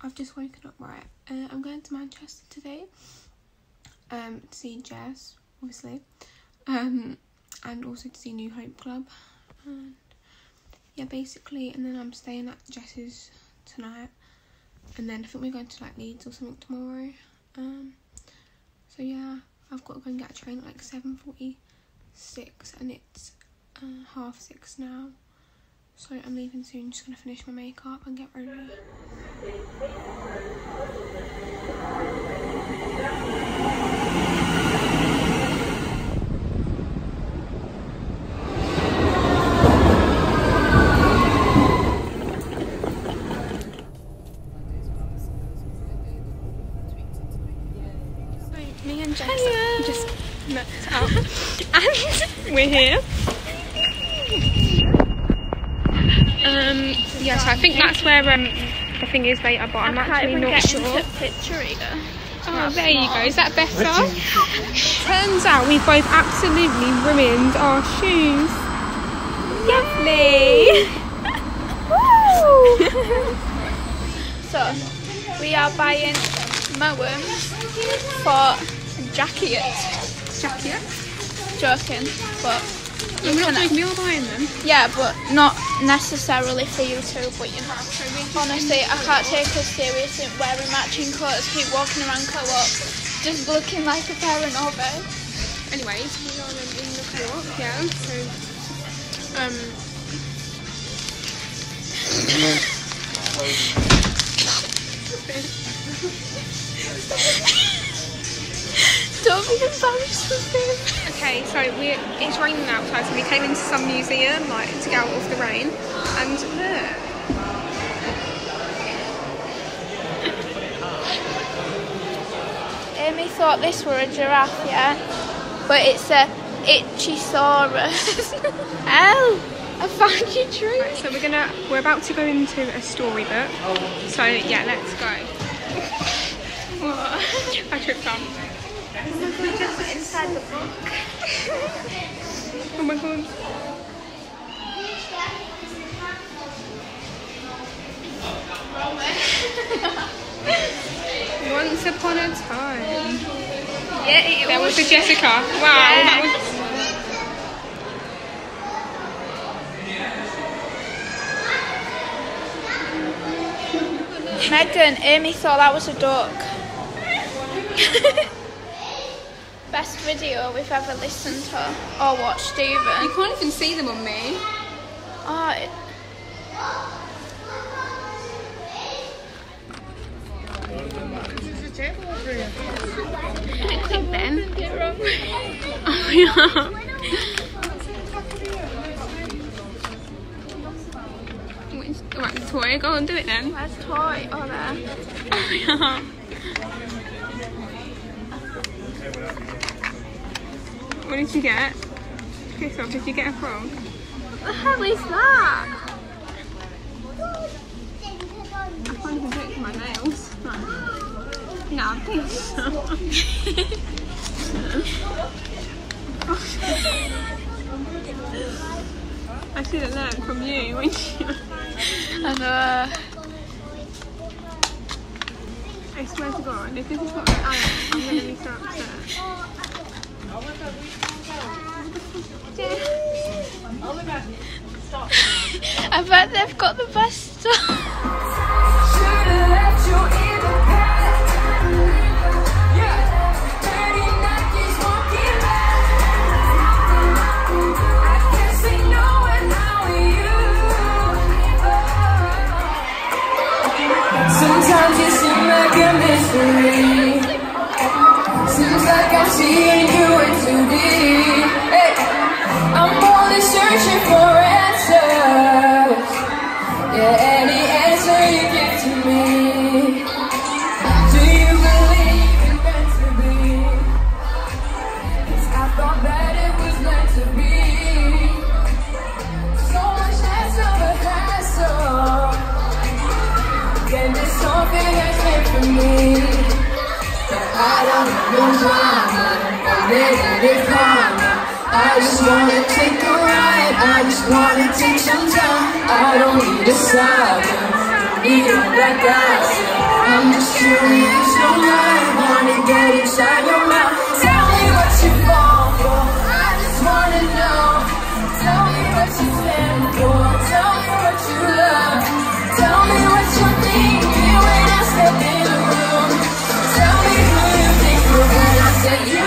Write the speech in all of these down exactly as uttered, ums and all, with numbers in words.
I've just woken up, right? Uh, I'm going to Manchester today um, to see Jess, obviously, um, and also to see New Hope Club. And yeah, basically, and then I'm staying at Jess's tonight, and then I think we're going to like Leeds or something tomorrow. Um, so yeah, I've got to go and get a train at like seven forty-six, and it's uh, half six now. So I'm leaving soon, just gonna finish my makeup and get ready. Right, me and Jess just met up and we're here. Um, yeah, so I think that's where um, the thing is later, but I'm actually not sure. Picture either. Oh, there you go. Is that better? Turns out we've both absolutely ruined our shoes. Lovely. So we are buying Moem for jacket. Jacket? Joking, but. Yeah, we're not doing, we are buying them. Yeah, but not necessarily for YouTube, but you know. Honestly, I can't take us seriously wearing matching coats, keep walking around co-op, just looking like a parent or bird. Anyway, we are in the co-op, yeah, so, um... Don't be embarrassed with this. Okay, so we're, it's raining outside, so we came into some museum like to get out of the rain, and there. Amy thought this were a giraffe, yeah, but it's a itchysaurus. Oh, I found your tree. Right, so we're gonna we're about to go into a storybook. So yeah, let's go. What? I tripped on. Oh my god, just put inside the book. Oh my god. Once upon a time. Yeah, it was. That was a Jessica. Wow. Yeah. That was Megan, Amy thought that was a duck. Best video we've ever listened to or watched even. You can't even see them on me. Oh, it... I clicked then. Oh yeah. Which, right, the toy? Go and do it then. Where's the toy? Oh there. Oh yeah. What did you get? Chris, off, did you get a frog? What the hell is that? I can't even do it for my nails. No, no I'm pretty sure. I should have learned from you when you... And, uh... I swear to God, if this is what I am, I'm going to be so upset. I bet they've got the best stuff. Sometimes you seem like a mystery. Seems like I'm seeing you in two D. Hey, I'm only searching for answers. Yeah, any answer you give to me. Do you believe it's meant to be? I thought that it was meant to be. So much hassle, but hassle. And there's something that's meant for me, but I don't know why. ready to come. I just wanna take a ride, I just wanna take some time. I don't need a sign, don't need a black guy. I'm just curious, no lie, wanna get inside your mind. Tell me what you fall for, I just wanna know. Tell me what you stand for, tell me what you love. Tell me what you think when I step in the room. Tell me who you think for when I say you.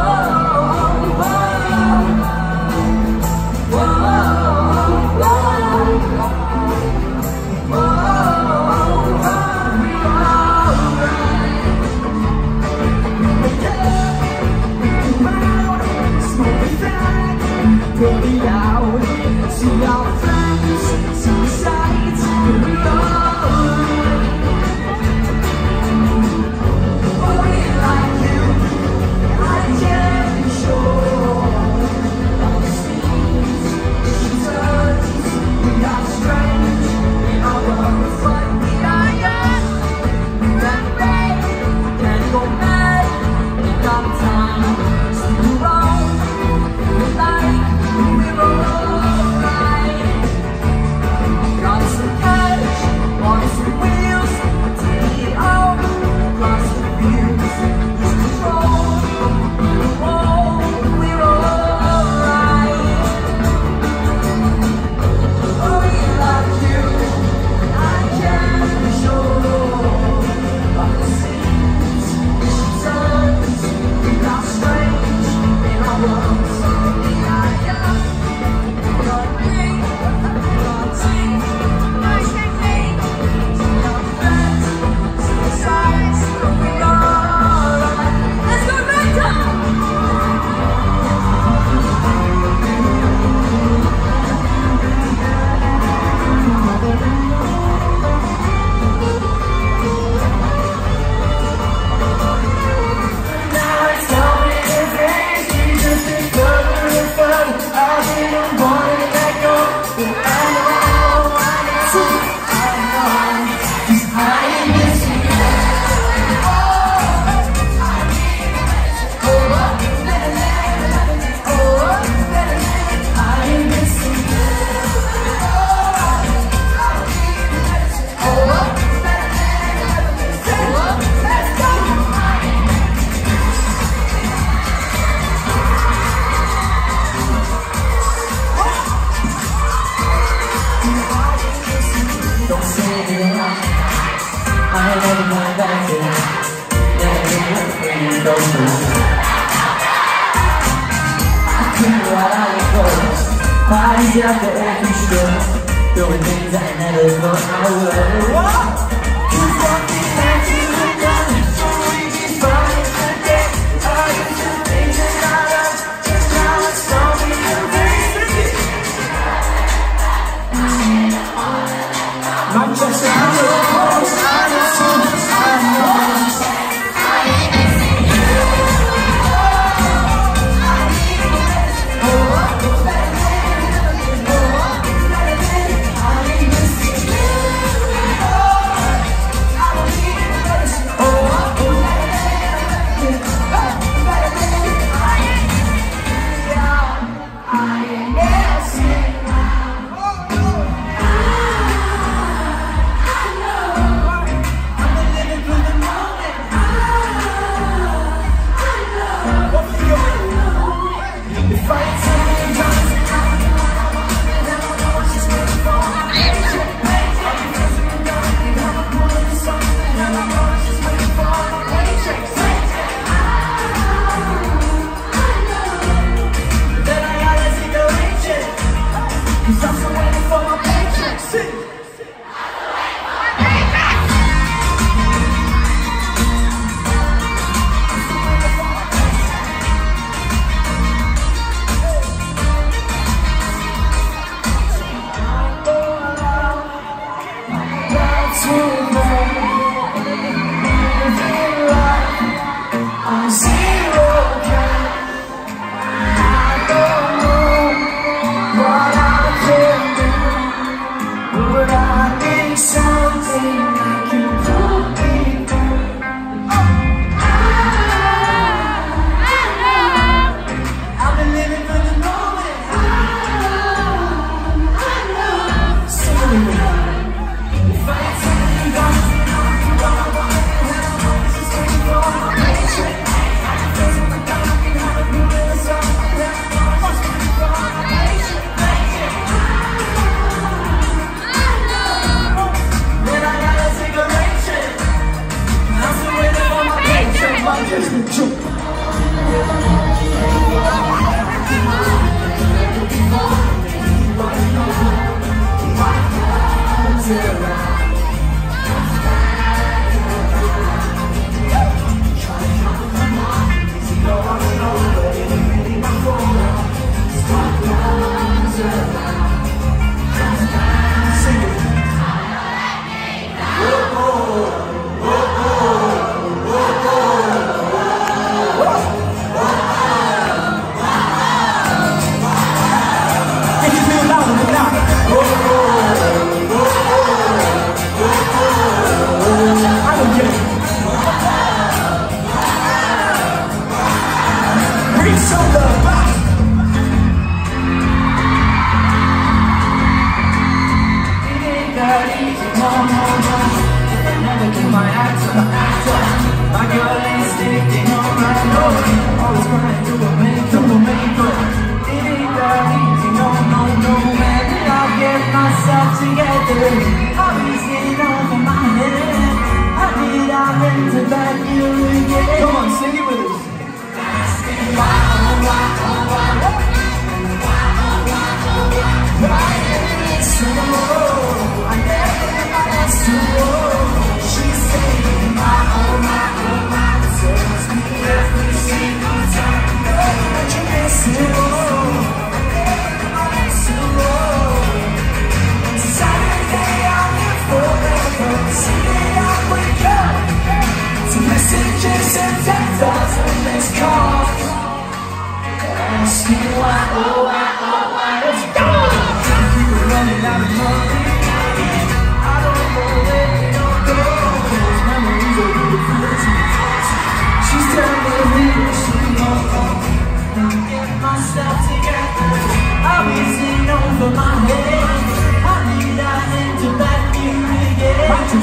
Oh, I over my head. I need a hand to back me again. My two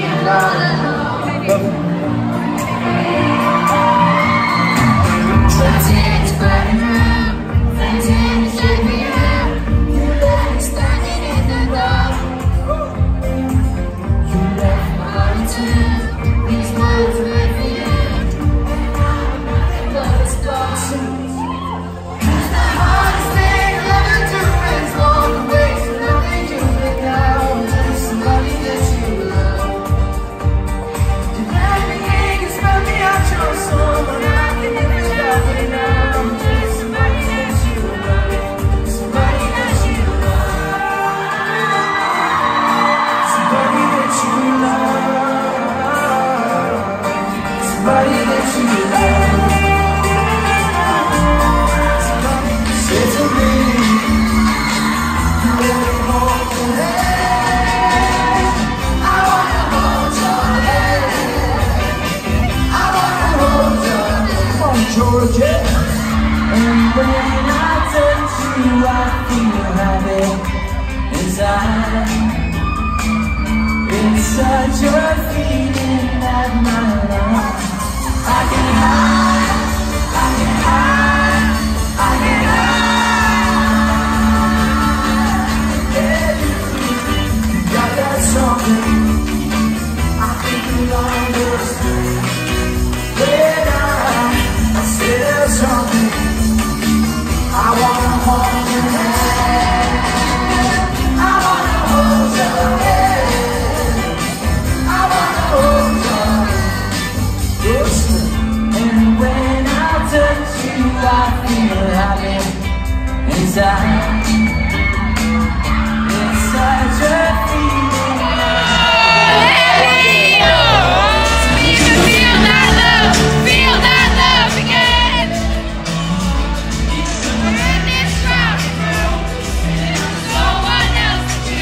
Trapped in this burning room, trapped in this heavy room. You left me standing in the dark. You left my heart in two. These words were for you, and now I'm nothing but a star. Such a feeling that my life I can hide, I can hide, I can hide. Yeah, you got that something I think we understand. When I say there's something I wanna hold your hand, I wanna hold your hand. It's such a feeling that you can feel that love, feel that love again. We're in this crowded room, there's no one else to do.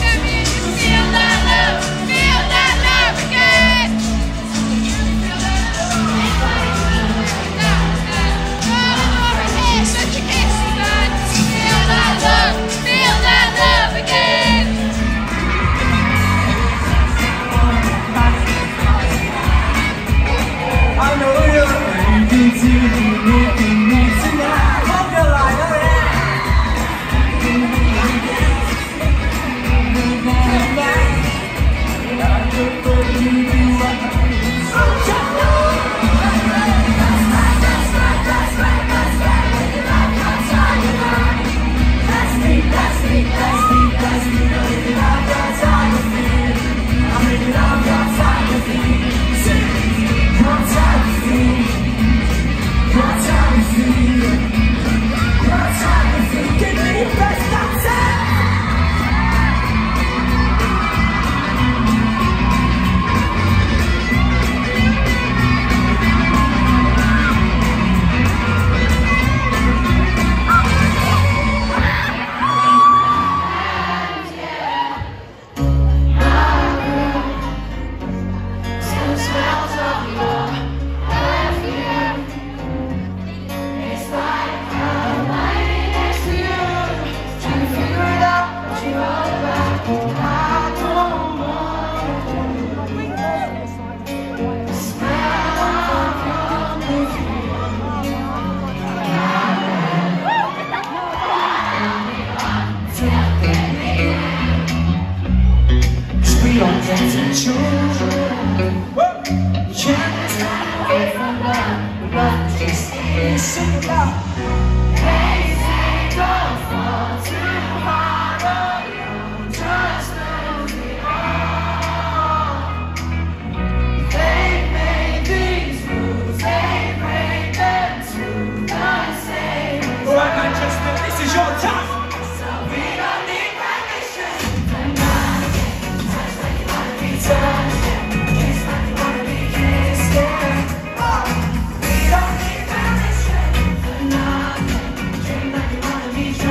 Can you just feel that love, feel that love again? Oh, such a kiss. Feel that love, feel that love again. I know you're ready to meet me tonight. Hope you're like that.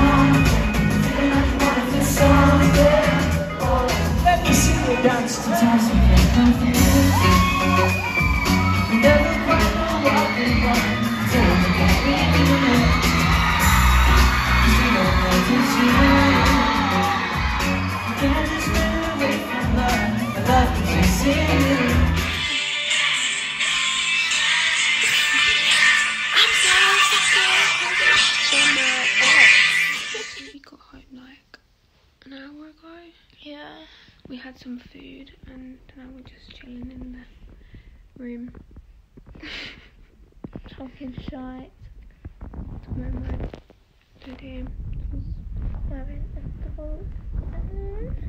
John. we had some food and now we're just chilling in the room. Talking shite. Remember today I haven't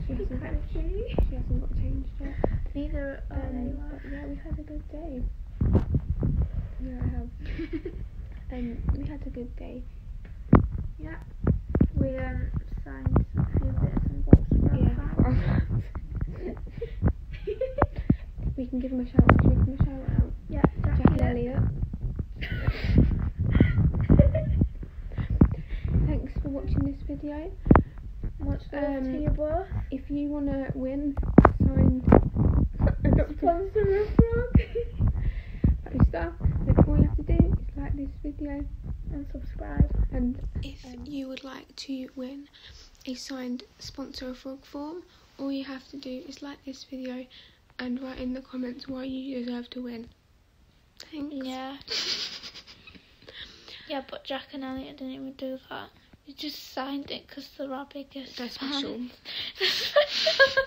she hasn't got changed yet. Neither um, um but yeah, we had a good day. Yeah, I have. um we had a good day. Yeah. We um signed a few bits and bobs around. Yeah. We can give him a shout out. Should we give him a shout out? Yeah, Jack, Jack and Elliot. Thanks for watching this video. Much love um, to you both. If you wanna win, sign sponsor a frog. But stuff. Like all you have to do is like this video and subscribe. And if um, you would like to win a signed sponsor a frog form, all you have to do is like this video and write in the comments why you deserve to win. Thanks. Yeah. Yeah, but Jack and Elliot didn't even do that. They just signed it because they're our biggest. They're special. They're special.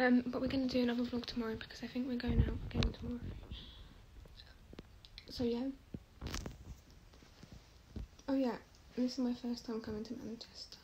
um, but we're going to do another vlog tomorrow because I think we're going out again tomorrow. So, yeah. Oh, yeah. This is my first time coming to Manchester.